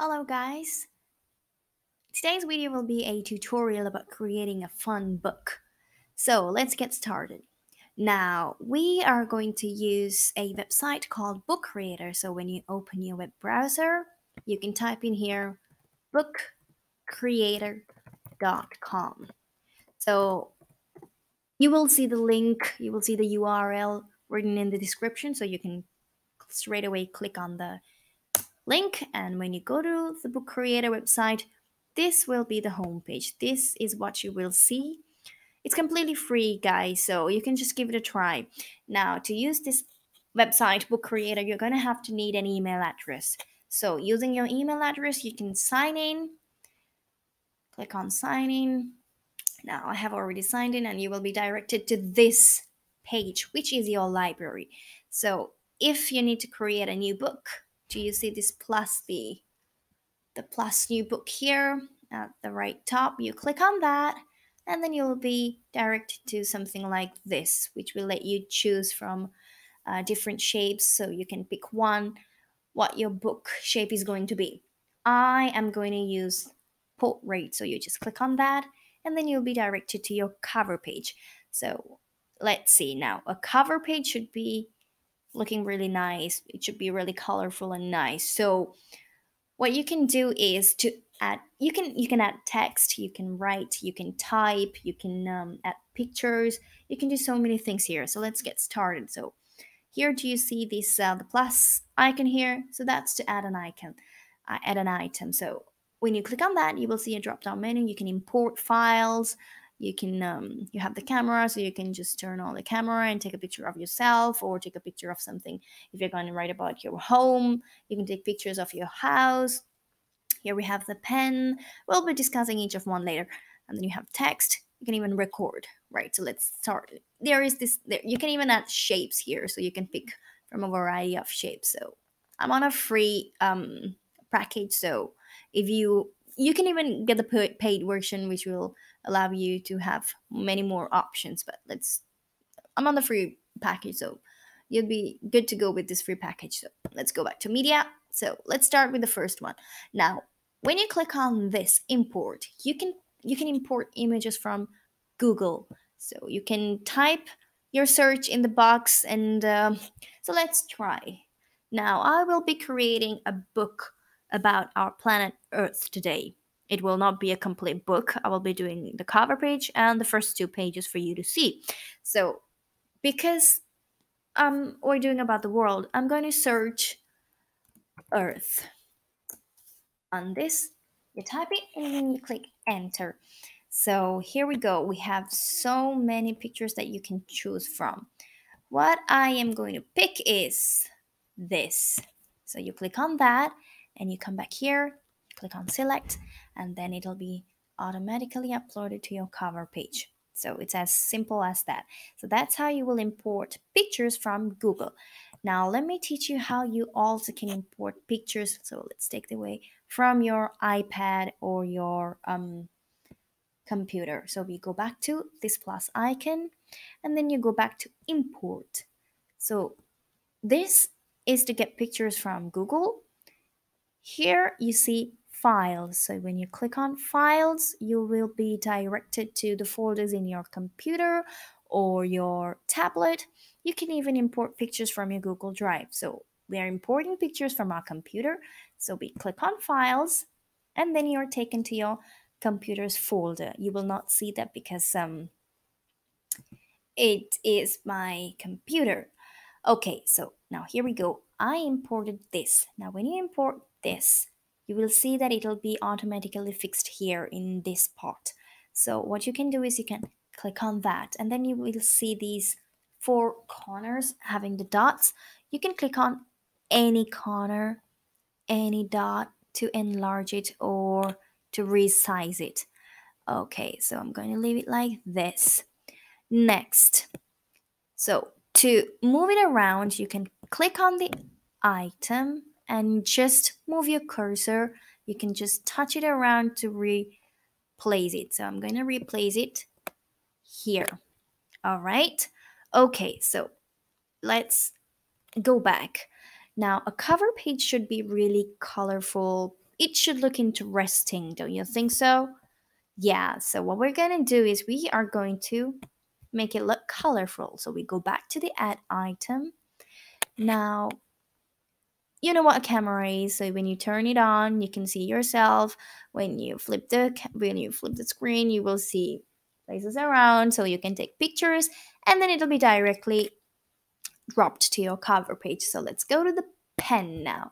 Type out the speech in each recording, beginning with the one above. Hello guys! Today's video will be a tutorial about creating a fun book. So let's get started. Now we are going to use a website called Book Creator. So when you open your web browser, you can type in here bookcreator.com. So you will see the link, you will see the URL written in the description, so you can straight away click on the link, and when you go to the Book Creator website, this will be the homepage. This is what you will see. It's completely free, guys, so you can just give it a try. Now, to use this website, Book Creator, you're going to have to need an email address. So using your email address, you can sign in. Click on sign in. Now, I have already signed in, and you will be directed to this page, which is your library. So if you need to create a new book, do you see this plus B, the plus new book here at the right top? You click on that, and then you'll be directed to something like this, which will let you choose from different shapes. So you can pick one, what your book shape is going to be. I am going to use portrait. So you just click on that, and then you'll be directed to your cover page. So let's see now. A cover page should be looking really nice. It should be really colorful and nice. So what you can do is to add, you can add text, you can write, you can type, you can add pictures, you can do so many things here. So let's get started. So here, do you see this the plus icon here? So that's to add an icon, add an item. So when you click on that, you will see a drop down menu. You can import files. You can you have the camera, so you can just turn on the camera and take a picture of yourself, or take a picture of something. If you're going to write about your home, you can take pictures of your house. Here we have the pen. We'll be discussing each of one later. And then you have text. You can even record, right? So let's start. There is this. You can even add shapes here, so you can pick from a variety of shapes. So I'm on a free package, so if you can even get the paid version, which will allow you to have many more options. But I'm on the free package, so you'll be good to go with this free package. So let's go back to media. So let's start with the first one. Now, when you click on this import, you can import images from Google. So you can type your search in the box, and so let's try. Now, I will be creating a book about our planet Earth today. It will not be a complete book. I will be doing the cover page and the first two pages for you to see. So because we're doing about the world, I'm going to search Earth on this. You type it, and then you click enter. So here we go. We have so many pictures that you can choose from. What I am going to pick is this. So you click on that, and you come back here, click on select, and then it'll be automatically uploaded to your cover page. So it's as simple as that. So that's how you will import pictures from Google. Now let me teach you how you also can import pictures. So let's take it away from your iPad or your computer. So we go back to this plus icon, and then you go back to import. So this is to get pictures from Google. Here you see files. So when you click on files, you will be directed to the folders in your computer or your tablet. You can even import pictures from your Google Drive. So we are importing pictures from our computer. So we click on files, and then you're taken to your computer's folder. You will not see that because it is my computer. Okay, so now here we go. I imported this. Now when you import this, you will see that it'll be automatically fixed here in this part. So what you can do is you can click on that, and then you will see these four corners having the dots. You can click on any corner, any dot to enlarge it or to resize it. Okay, so I'm going to leave it like this. Next. So to move it around, you can click on the item and just move your cursor. You can just touch it around to replace it. So I'm going to replace it here. All right. Okay, so let's go back. Now, a cover page should be really colorful. it should look interesting, don't you think so? Yeah, so what we're going to do is we are going to make it look colorful. So we go back to the add item. Now, you know what a camera is. So when you turn it on, you can see yourself. When you flip the screen, you will see places around. So you can take pictures and then it'll be directly dropped to your cover page. So let's go to the pen now.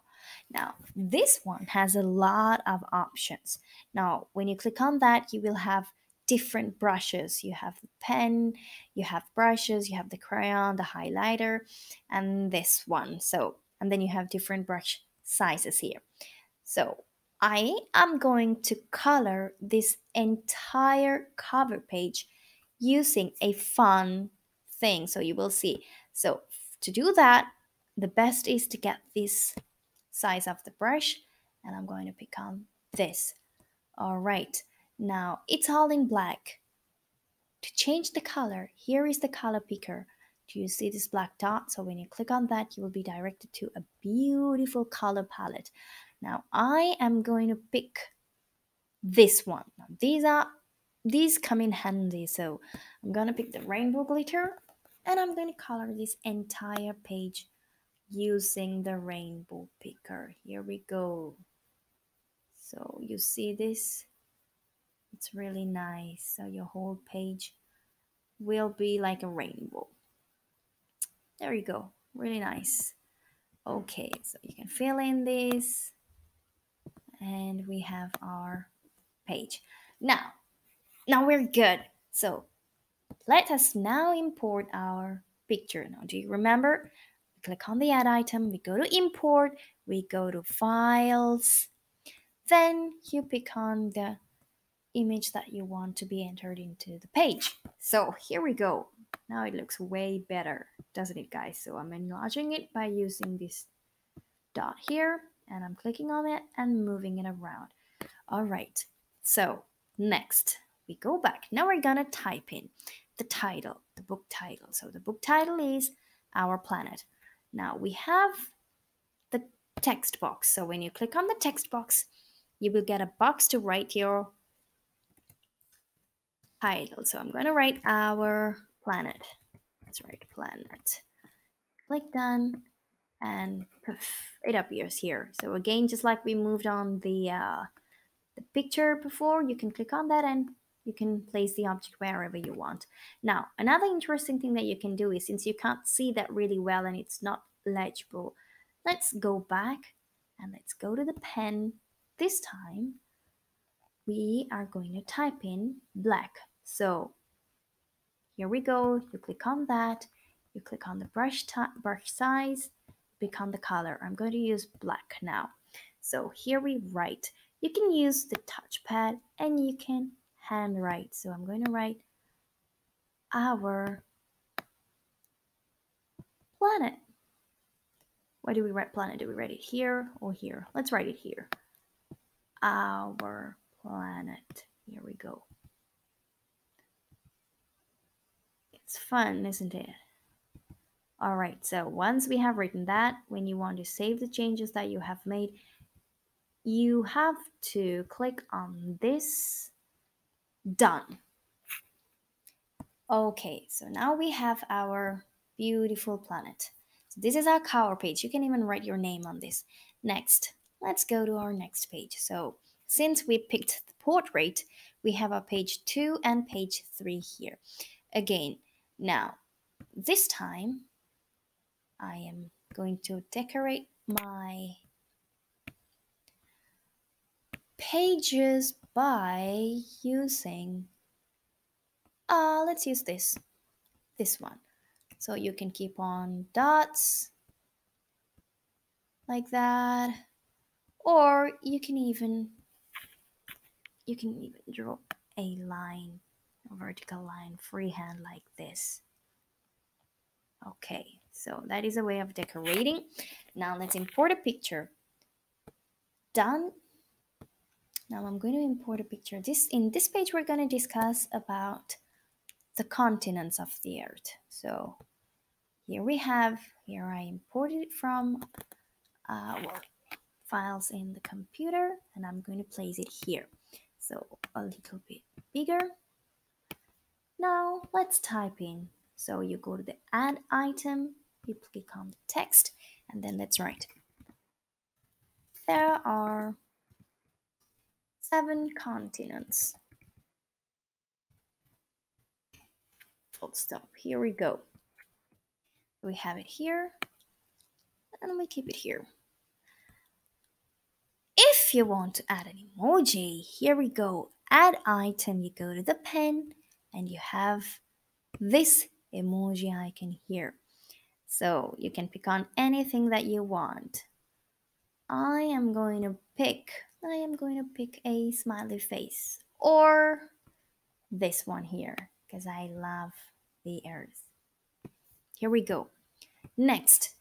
Now, this one has a lot of options. Now, when you click on that, you will have different brushes. You have the pen, you have brushes, you have the crayon, the highlighter, and this one. So, and then you have different brush sizes here. So, I am going to color this entire cover page using a fun thing. So, you will see. So, to do that, the best is to get this size of the brush, and I'm going to pick on this. All right, now it's all in black. To change the color, here is the color picker. Do you see this black dot? So when you click on that, you will be directed to a beautiful color palette. Now I am going to pick this one. Now, these come in handy, so I'm going to pick the rainbow glitter, and I'm going to color this entire page using the rainbow picker. Here we go. So you see this? It's really nice. So your whole page will be like a rainbow. There you go. Really nice. Okay, so you can fill in this. And we have our page. Now we're good. So let us now import our picture. Now, do you remember? Click on the add item, we go to import, we go to files, then you pick on the image that you want to be entered into the page. So here we go. Now it looks way better, doesn't it, guys? So I'm enlarging it by using this dot here, and I'm clicking on it and moving it around. All right, so next we go back. Now we're gonna type in the title, the book title. So the book title is Our Planet. Now we have the text box. So when you click on the text box, you will get a box to write your title. So I'm going to write Our Planet. Let's write Planet. Click done, and poof, it appears here. So again, just like we moved on the picture before, you can click on that and you can place the object wherever you want. Now, another interesting thing that you can do is, since you can't see that really well and it's not legible, let's go back and let's go to the pen. This time, we are going to type in black. So here we go. You click on that. You click on the brush size. Pick on the color. I'm going to use black now. So here we write. You can use the touchpad and you can handwrite. So I'm going to write Our Planet. Where do we write planet? Do we write it here or here? Let's write it here. Our Planet. Here we go. It's fun, isn't it? All right, so once we have written that, when you want to save the changes that you have made, you have to click on this. Done. Okay, so now we have our beautiful planet. So this is our cover page. You can even write your name on this. Next, let's go to our next page. So since we picked the portrait, we have our page 2 and page 3 here. Again, now this time I am going to decorate my pages by using let's use this one. So you can keep on dots like that, or you can even draw a line, a vertical line, freehand like this. Okay, so that is a way of decorating. Now let's import a picture. Done. Now I'm going to import a picture. In this page, we're going to discuss about the continents of the earth. So here I imported it from files in the computer, and I'm going to place it here. So a little bit bigger. Now let's type in. So you go to the add item, you click on the text, and then let's write. There are 7 continents. Full stop. Here we go. We have it here, and we keep it here. If you want to add an emoji, here we go. Add item, you go to the pen, and you have this emoji icon here. So you can pick on anything that you want. I am going to pick a smiley face or this one here, because I love the earth. Here we go. Next,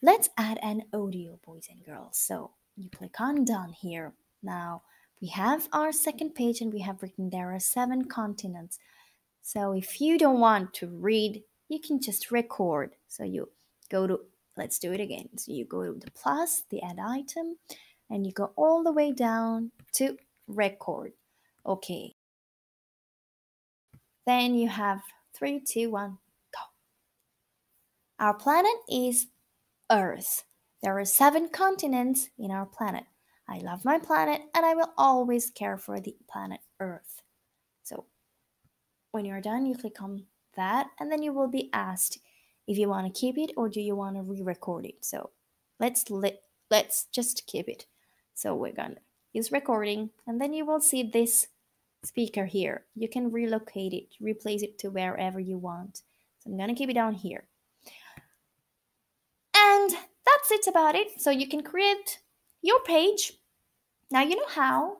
let's add an audio, boys and girls. So you click on done here. Now we have our second page, and we have written there are 7 continents. So if you don't want to read, you can just record. So you go to, let's do it again. So you go to the plus, the add item, and you go all the way down to record. Okay. Then you have 3, 2, 1, go. Our planet is Earth. There are 7 continents in our planet. I love my planet, and I will always care for the planet Earth. So when you're done, you click on that, and then you will be asked if you want to keep it or do you want to re-record it. So let's just keep it. So we're going to use recording, and then you will see this speaker here. You can relocate it, replace it to wherever you want. So I'm going to keep it down here. And that's it about it. So you can create your page. Now you know how.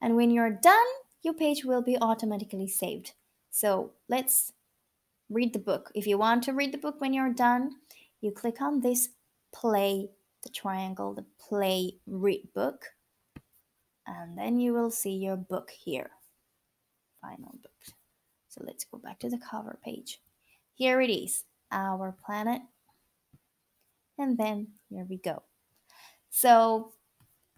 And when you're done, your page will be automatically saved. So let's read the book. If you want to read the book when you're done, you click on this play, the triangle, the play read book. And then you will see your book here. Final book. So let's go back to the cover page. Here it is, our planet. And then here we go. So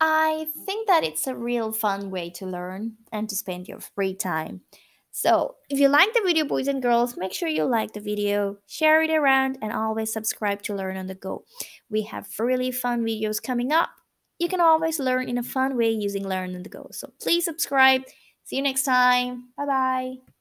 I think that it's a real fun way to learn and to spend your free time. So if you like the video, boys and girls, make sure you like the video, share it around, and always subscribe to Learn on the Go. We have really fun videos coming up. You can always learn in a fun way using Learn on the Go. So please subscribe. See you next time. Bye-bye.